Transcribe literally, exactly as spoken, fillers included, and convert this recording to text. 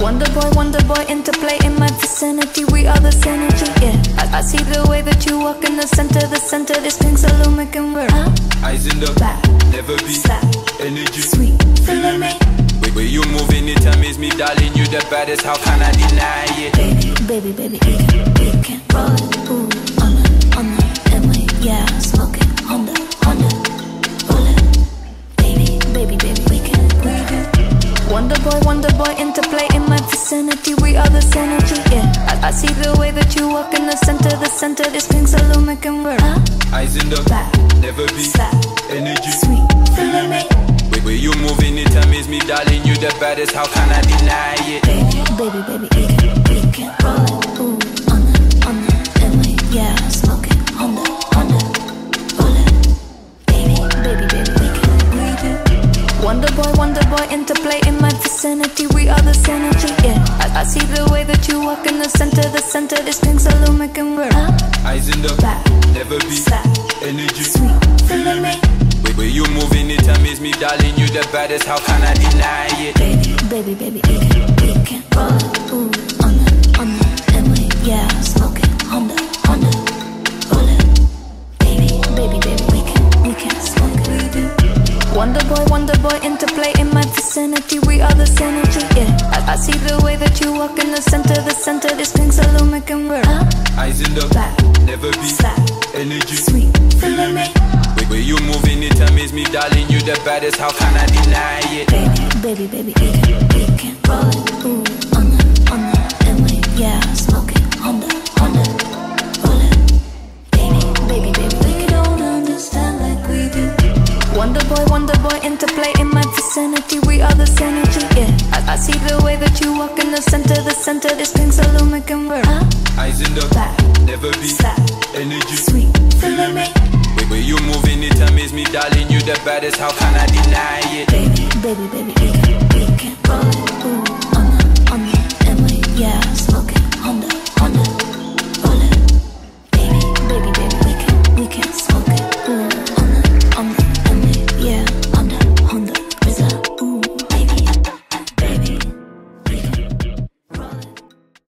Wonder boy, wonder boy, interplay in my vicinity. We are the synergy, yeah. I, I see the way that you walk in the center, the center. This thing's a lumic and we're out. Eyes in the back, never be slack. Energy, sweet, feeling me. The way you moving, it amazes me, darling. You the baddest, how can I deny it? Baby, baby, baby, it can, it can roll it. Ooh, on it, on it, and we, yeah, smoke it, Honda, Honda, roll it. Baby, baby, baby, we can, we can. Wonder boy, wonder boy, interplay in my vicinity, we are the synergy, yeah. I, I see the way that you walk in the center, the center. This thing's a lumic and we're out. Eyes in the back, never be slack. Energy, sweet, feeling me. The way you moving, it amazes me, darling. You the baddest, how can I deny it? Baby, baby, baby, it can, it can roll it. Ooh, on it, on it, and we, yeah, smoke it, Honda, Honda, roll it. Baby, baby, baby, we can, we can. Wonder boy, wonder boy, interplay in my vicinity, we are the synergy, yeah. I, I see the way that you walk in the center, the center. This thing's a lumic and we're out. Eyes in the back, never be slack. Energy, sweet, feeling me. The way you moving, it amazes me, darling. You the baddest, how can I deny it? Baby, baby, baby, it can, it can roll it. Ooh, on it, on it, and we, yeah, smoke it, Honda, Honda, roll it. Baby, baby, baby, we can, we can smoke it. Wonder boy, wonder boy, interplay in my vicinity, we are the synergy, yeah. I, I see the way that you walk in the center, the center. This thing's a lumic and we're out. Eyes in the back, never be slack. Energy, sweet, feeling me. The way you moving, it amazes me, darling. You the baddest, how can I deny it? Baby, baby, baby, it can, it can roll it. Ooh, on it, on it, and we, yeah, smoke it, Honda, Honda, roll it. Baby, baby, baby, we don't understand like we do. Wonder boy, wonder boy, interplay in my vicinity, we are the synergy, yeah. I, I see the way that you walk in the center, the center. This thing's a lumic and we're out. Eyes in the back, never be slack. Energy, sweet, feeling me. The way you moving, it amazes me, darling. You the baddest, how can I deny it?